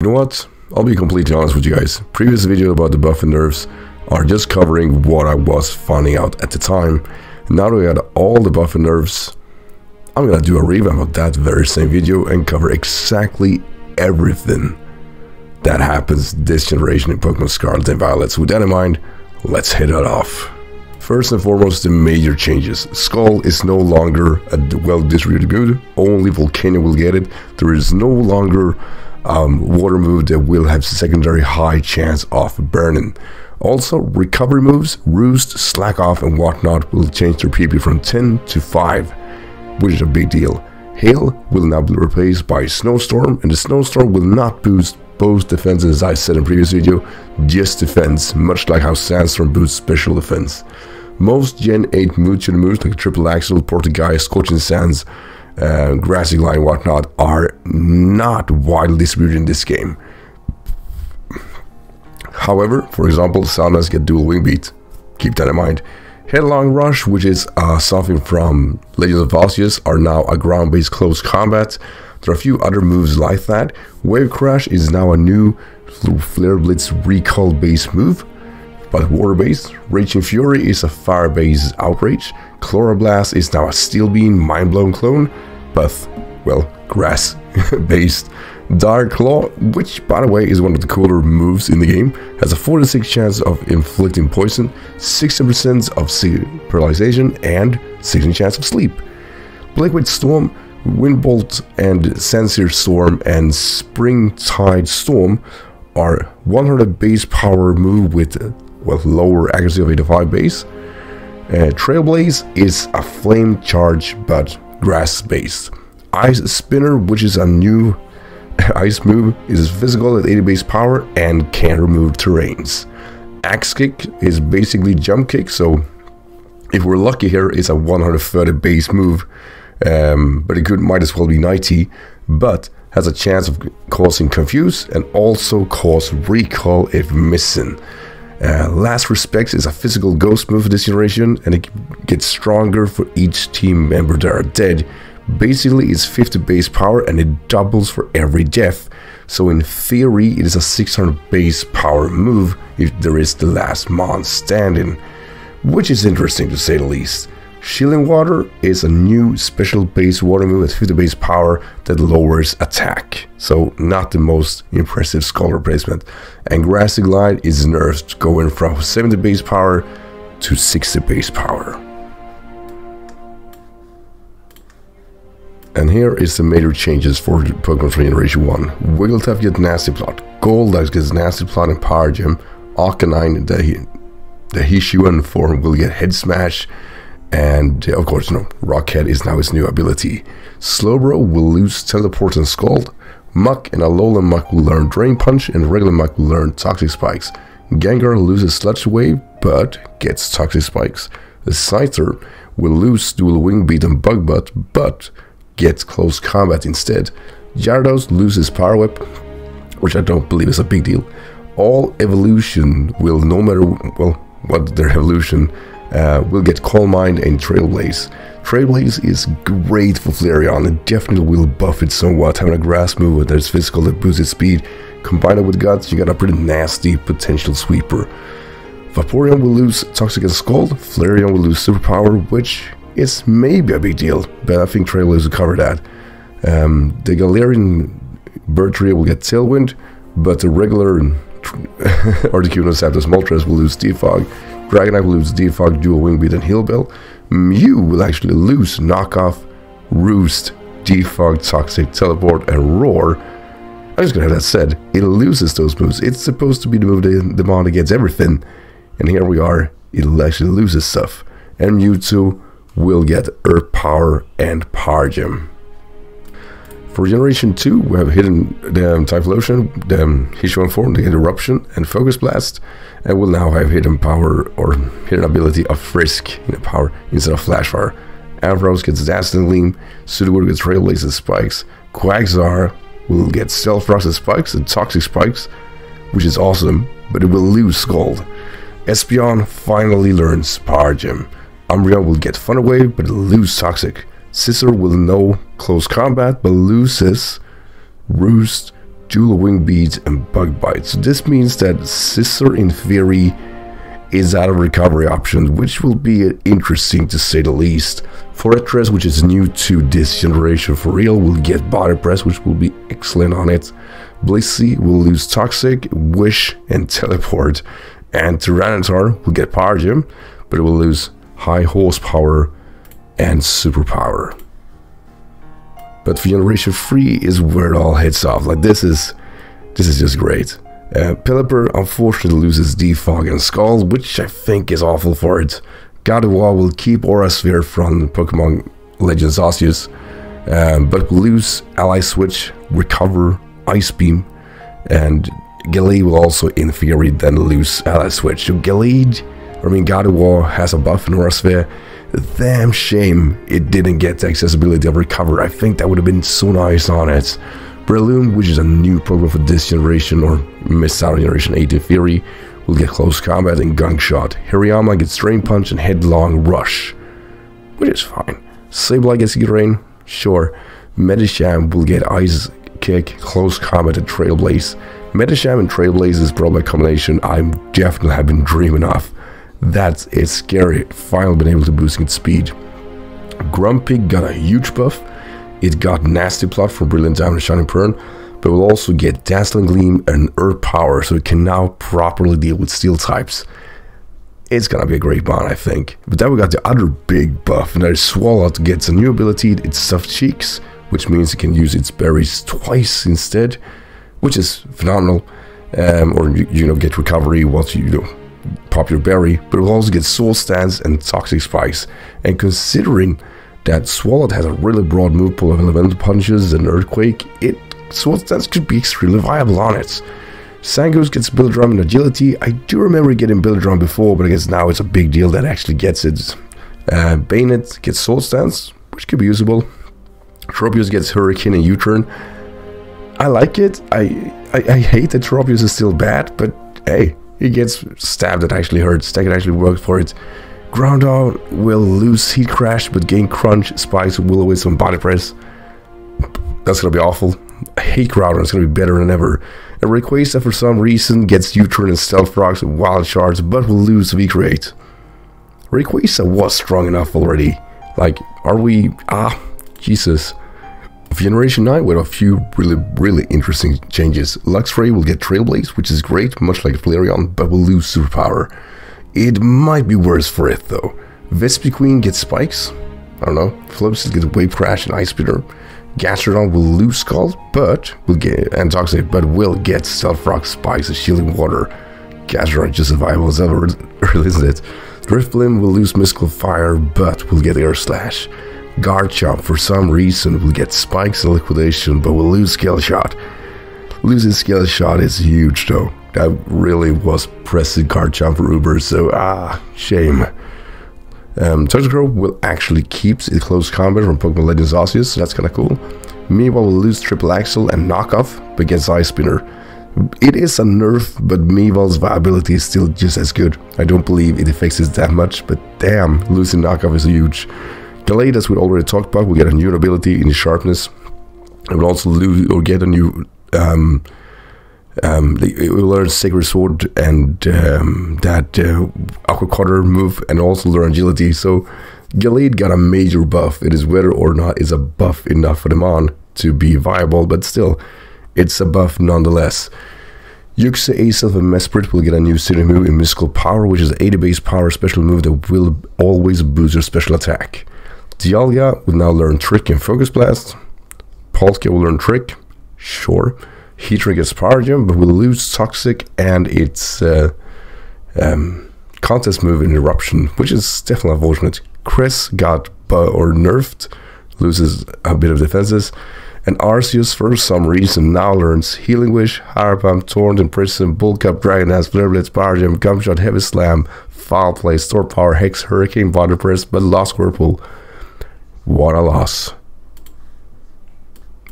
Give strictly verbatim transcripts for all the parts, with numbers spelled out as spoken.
You know what? I'll be completely honest with you guys. Previous video about the buff and nerfs are just covering what I was finding out at the time. Now that we got all the buff and nerfs, I'm gonna do a revamp of that very same video and cover exactly everything that happens this generation in Pokemon Scarlet and Violet. So with that in mind, let's hit it off. First and foremost, the major changes. Skull is no longer a well-distributed good. Only Volcanion will get it. There is no longer um, water move that will have secondary high chance of burning. Also, recovery moves, roost, slack off, and whatnot will change their P P from ten to five, which is a big deal. Hail will now be replaced by Snowstorm, and the Snowstorm will not boost both defense, as I said in previous video, just defense, much like how Sandstorm boosts special defense. Most gen eight Mugen moves like triple axel, Poltergeist, Scorching Sands, uh, Grassy Glide, whatnot are not widely distributed in this game. However, for example, Saunders get dual wing beat. Keep that in mind. Headlong Rush, which is uh, something from Legends of Arceus, are now a ground-based close combat. There are a few other moves like that. Wave Crash is now a new Flare Blitz recall-based move, but water-based. Raging Fury is a fire-based outrage. Chloroblast is now a Steel Beam mind-blown clone, but, well, grass-based. Dire Claw, which by the way is one of the cooler moves in the game, has a forty-six chance of inflicting poison, sixty percent of paralyzation, and sixteen chance of sleep. Liquid Storm, Windbolt and Sandstorm Storm and Springtide Storm are one hundred base power move with, well, lower accuracy of eighty-five base. Uh, Trailblaze is a flame charge but grass based. Ice spinner, which is a new ice move, is physical at eighty base power and can remove terrains. Axe kick is basically jump kick, so if we're lucky here, it's a one hundred thirty base move. Um, but it could might as well be ninety, but has a chance of causing confuse and also cause recall if missing. Uh, Last Respects is a physical ghost move for this generation, and it gets stronger for each team member that are dead. Basically, it's fifty base power and it doubles for every death, so in theory it is a six hundred base power move if there is the last man standing, which is interesting to say the least. Shielding Water is a new special base water move with fifty base power that lowers attack, so not the most impressive Skull replacement. And Grassy Glide is nerfed, going from seventy base power to sixty base power. And here is the major changes for Pokemon from Generation one. Wiggletap gets Nasty Plot, Golduck gets Nasty Plot and Power Gem, Arcanine, the, the Hisuian form will get Head Smash, and of course, you know, Rockhead is now his new ability. Slowbro will lose Teleport and Scald. Muk and Alolan Muk will learn Drain Punch, and regular Muk will learn Toxic Spikes. Gengar loses Sludge Wave, but gets Toxic Spikes. The Scyther will lose Dual Wing Beat and Bug Butt, but gets Close Combat instead. Gyarados loses Power Whip, which I don't believe is a big deal. All Evolution will, no matter, well, what their evolution, Uh, we'll get Call Mind and Trailblaze. Trailblaze is great for Flareon and definitely will buff it somewhat, having a grass move that is physical that boosts its speed. Combined with Guts, you got a pretty nasty potential sweeper. Vaporeon will lose Toxic and Scald, Flareon will lose Superpower, which is maybe a big deal, but I think Trailblaze will cover that. Um, the Galarian Bird Trio will get Tailwind, but the regular Articuno, Zapdos, Moltres will lose Defog. Dragonite will lose Defog, Dual Wing Beat, and Heal Bell. Mew will actually lose Knock Off, Roost, Defog, Toxic, Teleport, and Roar. I'm just gonna have that said. It loses those moves. It's supposed to be the move that the mod gets everything, and here we are. It'll actually loses stuff. And Mewtwo will get Earth Power and Power Gem. For Generation two, we have Hidden um, Typhlosion, the um, Hisuian form, the Eruption, and Focus Blast, and will now have Hidden Power or Hidden Ability of Frisk, you know, Power instead of Flash Fire. Ampharos gets Dazzling Gleam, Sudowoodo gets Trailblaze and Spikes, Quagsire will get Stealth Rocks and Spikes and Toxic Spikes, which is awesome, but it will lose Scald. Espeon finally learns Power Gem. Umbreon will get Thunder Wave, but it will lose Toxic. Scissor will know Close Combat, but loses Roost, dual wing beats, and bug bites. This means that Scissor in theory is out of recovery options, which will be interesting to say the least. Fortress, which is new to this generation for real, will get Body Press, which will be excellent on it. Blissey will lose Toxic, Wish, and Teleport. And Tyranitar will get Power Gem, but it will lose High Horsepower and Superpower. But for generation three is where it all heads off. Like this is this is just great. Uh, Pelipper unfortunately loses Defog and Skull, which I think is awful for it. Gardevoir will keep Aura Sphere from Pokemon Legends Osseous, um, but will lose Ally Switch, Recover, Ice Beam, and Gallade will also in theory then lose Ally Switch. So Gallade, I mean Gardevoir has a buff in Aura Sphere. Damn shame it didn't get the accessibility of Recover. I think that would have been so nice on it. Breloom, which is a new Pokemon for this generation, or missed out on generation eight in theory, will get Close Combat and Gunk Shot. Hirayama gets Drain Punch and Headlong Rush, which is fine. Sableye gets Drain, sure. Medicham will get Ice Kick, Close Combat, and Trailblaze. Medicham and Trailblaze is probably a combination I definitely have been dreaming of. That is scary, finally been able to boost its speed. Grumpy got a huge buff. It got Nasty Plot for Brilliant Diamond and Shining Pearl, but will also get Dazzling Gleam and Earth Power, so it can now properly deal with Steel types. It's gonna be a great bond, I think. But then we got the other big buff, and that is Swalot gets a new ability, it's Stuffed Cheeks, which means it can use its berries twice instead, which is phenomenal. Um, or, you, you know, get Recovery once you, you know, pop your berry, but it will also get Soul Stance and Toxic Spikes. And considering that Swalot has a really broad move pool of elemental punches and Earthquake, it Soul Stance could be extremely viable on it. Sangoose gets Build-A-Drum and Agility. I do remember getting Build-A-Drum before, but I guess now it's a big deal that actually gets it. Uh, Baynet gets Soul Stance, which could be usable. Tropius gets Hurricane and U-Turn. I like it. I, I, I hate that Tropius is still bad, but hey, he gets stabbed, that actually hurts. That could actually work for it. Groundhog will lose Heat Crash, but gain Crunch, Spikes, Will Wisp, and Body Press. That's gonna be awful. I hate Groudon, it's gonna be better than ever. And Rayquaza for some reason gets U-Turn and Stealth Rocks and Wild Shards, but will lose V-Create. Rayquaza was strong enough already. Like, are we... ah, Jesus. For Generation nine, we have a few really, really interesting changes. Luxray will get Trailblaze, which is great, much like Flareon, but will lose Superpower. It might be worse for it though. Vespiqueen gets Spikes, I don't know. Flubs gets Wave Crash and Ice spinner. Gastrodon will lose Scald, but will get and Toxic, but will get Stealth Rock, Spikes, and Shielding Water. Gastrodon just as viable as ever, isn't it? Drifblim will lose Mystical Fire, but will get Air Slash. Garchomp for some reason will get Spikes and Liquidation, but will lose Scale Shot. Losing Scale Shot is huge though. That really was pressing Garchomp for Uber, so ah, shame. Um, Toxicroak will actually keep its Close Combat from Pokemon Legends Osseous, so that's kinda cool. Meanwhile will lose Triple Axel and Knock Off, but gets Ice Spinner. It is a nerf, but Meewal's viability is still just as good. I don't believe it affects it that much, but damn, losing Knock Off is huge. Gallade, as we already talked about, will get a new ability in Sharpness. It will also lose or get a new um, Um, they, it will learn Sacred Sword and um, that uh, Aqua Cutter move, and also learn Agility. So Gallade got a major buff. It is whether or not it's a buff enough for the mon to be viable, but still, it's a buff nonetheless. Yuxa, Acelf, and Mesprit will get a new City move in Mystical Power, which is eighty base power special move that will always boost your special attack. Dialga will now learn Trick and Focus Blast. Palkia will learn Trick, sure. Heatran gets Power Gem, but will lose Toxic and its uh, um, contest move in Eruption, which is definitely unfortunate. Chris got bu or nerfed, loses a bit of defenses, and Arceus for some reason now learns Healing Wish, Harapam, Taunt, Imprison, Bulk Up, Dragon Dance, Flare Blitz, Power Gem, Gumshot, Heavy Slam, Foul Play, Store Power, Hex, Hurricane, Body Press, but lost Whirlpool. What a loss.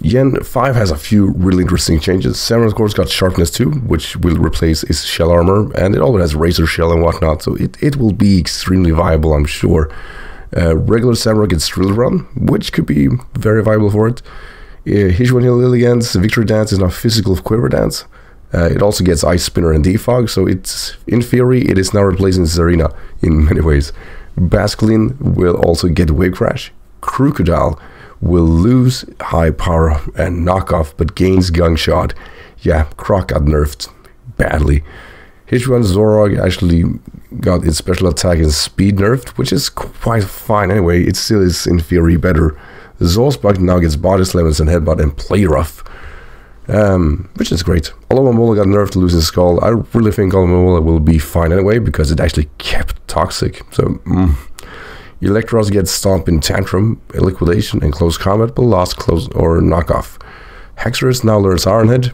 Gen five has a few really interesting changes. Samurai, of course, got Sharpness two, which will replace its shell armor, and it always has Razor Shell and whatnot, so it, it will be extremely viable, I'm sure. Uh, regular Samurai gets Drill Run, which could be very viable for it. Yeah, Hisuian Lilligant's Victory Dance is now physical of Quiver Dance. Uh, it also gets Ice Spinner and Defog, so it's, in theory, it is now replacing Zarina in many ways. Basculin will also get Wave Crash. Crocodile will lose High Power and Knockoff, but gains Gung Shot. Yeah, Croc got nerfed badly. Hisuian Zorog actually got its special attack and speed nerfed, which is quite fine anyway. It still is, in theory, better. Zorspark now gets Body Slammers and Headbutt and Play Rough. Um, which is great. Olomomola got nerfed, losing Skull. I really think Olomomola will be fine anyway, because it actually kept Toxic. So, mm. Electros gets Stomp in Tantrum, Liquidation, and Close Combat, but lost Close or Knockoff. Hexorus now learns Iron Head.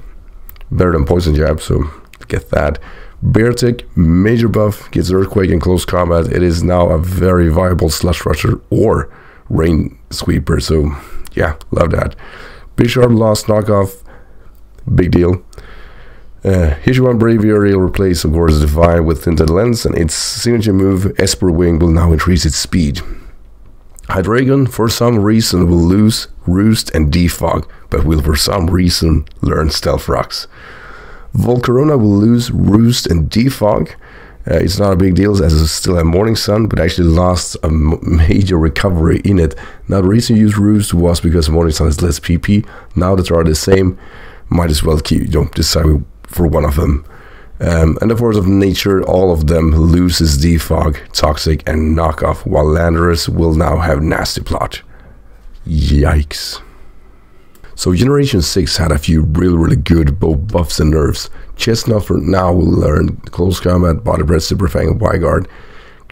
Better than Poison Jab, so get that. Beartick, major buff, gets Earthquake in Close Combat. It is now a very viable Slush Rusher or Rain Sweeper, so yeah, love that. Bisharp lost Knockoff. Big deal. Uh, Hisuian Braviary will replace, of course, Divine with Tinted Lens, and its signature move, Esper Wing, will now increase its speed. Hydreigon, for some reason, will lose Roost and Defog, but will for some reason learn Stealth Rocks. Volcarona will lose Roost and Defog. Uh, it's not a big deal, as it's still a Morning Sun, but actually lost a m major recovery in it. Now, the reason you used Roost was because Morning Sun is less P P. Now that they are the same, might as well keep, don't decide for one of them. Um, and the Force of Nature, all of them loses Defog, Toxic, and Knockoff, while Landorus will now have Nasty Plot. Yikes. So Generation six had a few really, really good both buffs and nerfs. Chestnut for now will learn Close Combat, Body Press, Super Fang, and Wyguard.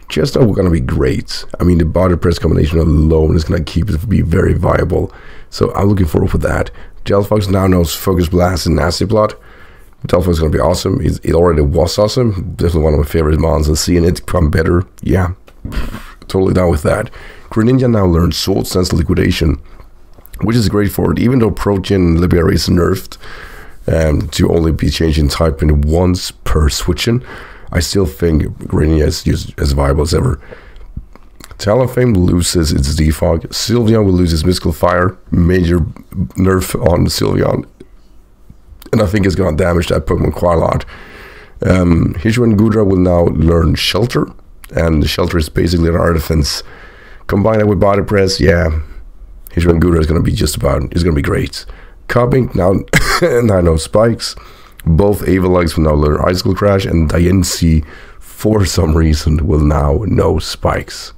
Chestnut were going to be great. I mean, the Body Press combination alone is going to keep it to be very viable. So I'm looking forward to that. Delphox now knows Focus Blast and Nasty Plot. Delphox is going to be awesome. It, it already was awesome. Definitely one of my favorite mons, and seeing it become better, yeah, totally down with that. Greninja now learns Sword Sense Liquidation, which is great for it, even though Protean Libera is nerfed um, to only be changing type in once per switching. I still think Greninja is just as viable as ever. Talonflame loses its Defog. Sylveon will lose its Mystical Fire. Major nerf on Sylveon. And I think it's going to damage that Pokemon quite a lot. Um, Hisuian Goodra will now learn Shelter. And the Shelter is basically an Air Defense. Combine it with Body Press, yeah. Hisuian Goodra is going to be just about, it's going to be great. Copying now, and I know Spikes. Both Avalogs will now learn Icicle Crash. And Diancie, for some reason, will now know Spikes.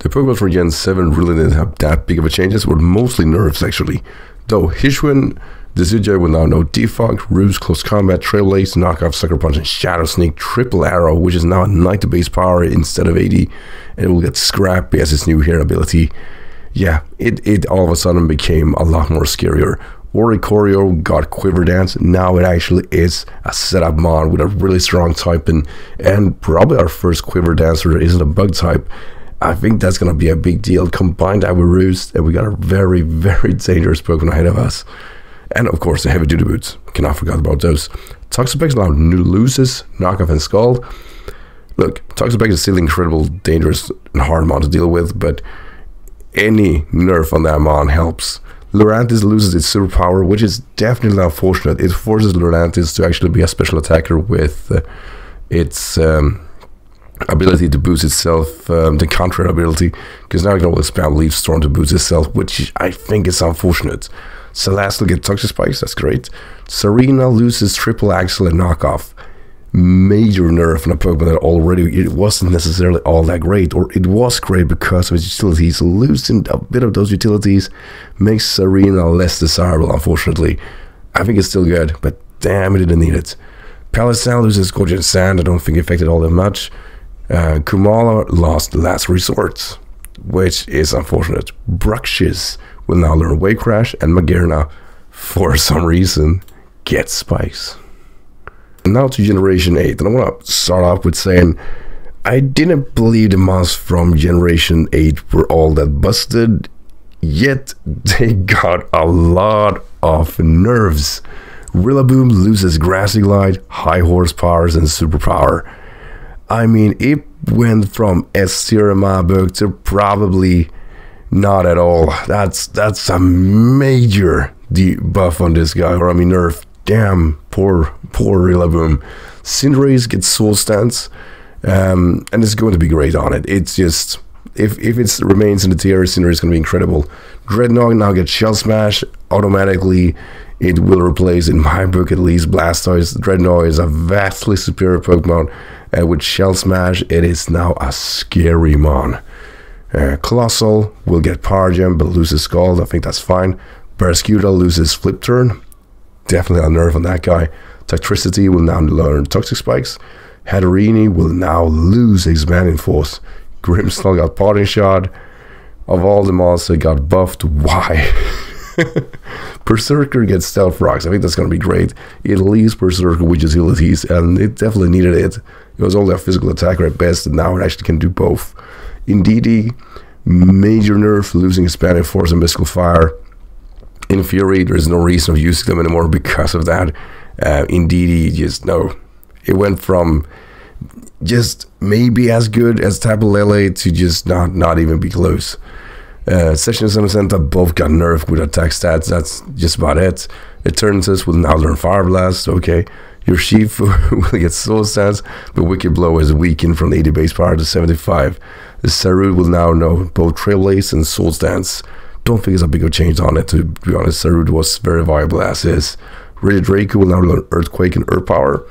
The Pokemon for Gen seven really didn't have that big of a changes, were mostly nerfs actually. Though Hisuian, the Decidueye will now know Defog, Roost, Close Combat, Trailblaze, Knockoff, Sucker Punch, and Shadow Sneak, Triple Arrow, which is now ninety base power instead of eighty, and it will get Scrappy as its new hair ability. Yeah, it, it all of a sudden became a lot more scarier. Oricorio got Quiver Dance, now it actually is a setup mod with a really strong typing, and probably our first Quiver Dancer isn't a bug type. I think that's going to be a big deal. Combine that with Roost, and we got a very, very dangerous Pokemon ahead of us. And of course, the heavy duty boots. Cannot forget about those. Toxapex now loses Knockoff and Scald. Look, Toxapex is still incredible, dangerous, and hard mon to deal with, but any nerf on that mon helps. Lurantis loses its Superpower, which is definitely unfortunate. It forces Lurantis to actually be a special attacker with uh, its. Um, ability to boost itself, um, the counter ability, because now it can always spam Leaf Storm to boost itself, which I think is unfortunate. Celeste gets Toxic Spikes, that's great. Serena loses Triple Axel and Knockoff. Major nerf on a Pokemon that already, it wasn't necessarily all that great, or it was great because of its utilities. Losing a bit of those utilities makes Serena less desirable, unfortunately. I think it's still good, but damn, it didn't need it. Palestine loses Scorching Sand, I don't think it affected all that much. Uh, Kumala lost Last Resort, which is unfortunate. Bruxish will now learn Wave Crash, and Magearna, for some reason, gets Spikes. And now to Generation eight, and I want to start off with saying I didn't believe the mons from Generation eight were all that busted, yet they got a lot of nerfs. Rillaboom loses Grassy Glide, High Horsepowers, and Superpower. I mean, it went from S tier in my book to probably Not at all. That's that's a major debuff on this guy, or I mean nerf. Damn, poor, poor Rillaboom. Cinderace gets Soul Stance, um, and it's going to be great on it. It's just, if, if it remains in the tier, Cinderace is going to be incredible. Dreadnought now gets Shell Smash. Automatically, it will replace, in my book at least, Blastoise. Dreadnought is a vastly superior Pokemon, and with Shell Smash, it is now a scary mon. Uh, Colossal will get Power Gem, but loses Scald. I think that's fine. Barrascuda loses Flip Turn. Definitely a nerf on that guy. Toxtricity will now learn Toxic Spikes. Hatterini will now lose his Expanding Force. Grimmsnarl got Parting Shot. Of all the monsters, got buffed. Why? Berserker gets Stealth Rocks. I think that's going to be great. It leaves Berserker with utilities, and it definitely needed it. It was only a physical attacker at best, and now it actually can do both. In D D, major nerf, losing Expanding Force and Mystical Fire. In Fury, there is no reason of using them anymore because of that. Uh, in D D, just no. It went from just maybe as good as Tapu Lele to just not not even be close. Uh, Session and Santa both got nerfed with attack stats. That's just about it. Eternatus will now learn Fire Blast. Okay. Your Sheaf will get Soul Stance, but Wicked Blow is weakened from eighty base power to seventy-five. The Saru will now know both Trailblaze and Soul Stance. Don't think it's a big of change on it, to be honest. Sarud was very viable as is. Rated Draco will now learn Earthquake and Earth Power.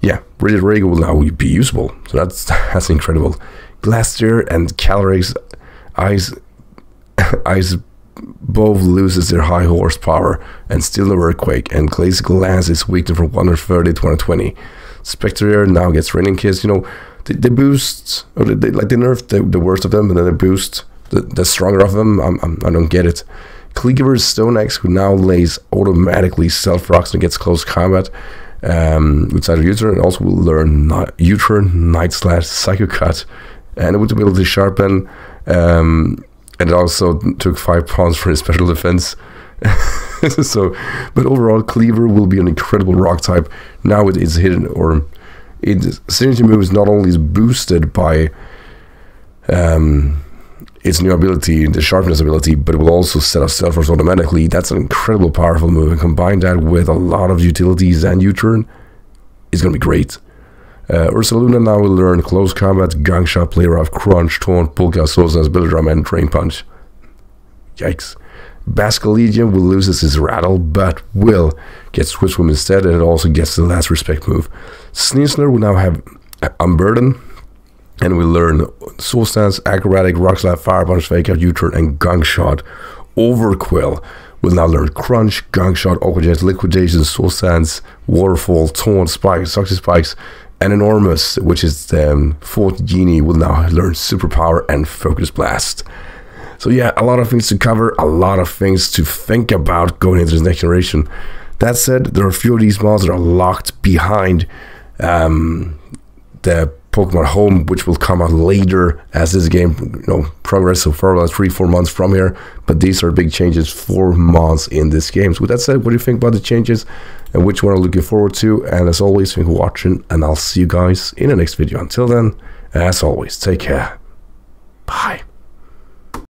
Yeah, Rated Draco will now be usable. So that's that's incredible. Glastier and Calyrex Ice Ice both loses their high horsepower and still no Earthquake. And Glacial Glance is weakened from one hundred thirty to one hundred twenty. Spectre now gets Raining Kiss. You know, they, they boost, or they, they, like they nerfed the, the worst of them, and then they boost The, the stronger of them. I'm, I'm, I don't get it. Cleaver's Stone Axe, who now lays automatically Self Rocks and gets Close Combat um, with Side of Uter, and also will learn U-Turn, Night Slash, Psycho Cut, and with the ability to Sharpen, um, and also took five pounds for his special defense. So, but overall, Cleaver will be an incredible rock type. Now it is hidden, or its synergy move is not only boosted by Um, its new ability, the Sharpness ability, but it will also set up Stealth Force automatically. That's an incredible powerful move, and combine that with a lot of utilities and U-turn, it's going to be great. Uh, Ursaluna now will learn Close Combat, Gang Shot, Play Rough, Crunch, Taunt, Polka, Soul Stance, Billydrum, and Drain Punch. Yikes. Bascalegion will lose his Rattle, but will get Swift Swim instead, and it also gets the Last Respect move. Sneasler will now have Unburden, and we learn Soul Stance, Acrobatic, Rock Slide, Fire Punch, Fake Out, U-Turn, and Gunk Shot. Overquill will now learn Crunch, Gunk Shot, Aquajet, Liquidation, Soul Stance, Waterfall, Taunt, Spikes, Toxic Spikes, and Enormous, which is the um, fourth Genie, will now learn Superpower and Focus Blast. So yeah, a lot of things to cover, a lot of things to think about going into this next generation. That said, there are a few of these mods that are locked behind um, the Pokemon Home, which will come out later as this game, you know, progress so far, about three, four months from here. But these are big changes, four months in this game. So with that said, what do you think about the changes and which one are you looking forward to? And as always, thank you for watching, and I'll see you guys in the next video. Until then, as always, take care. Bye.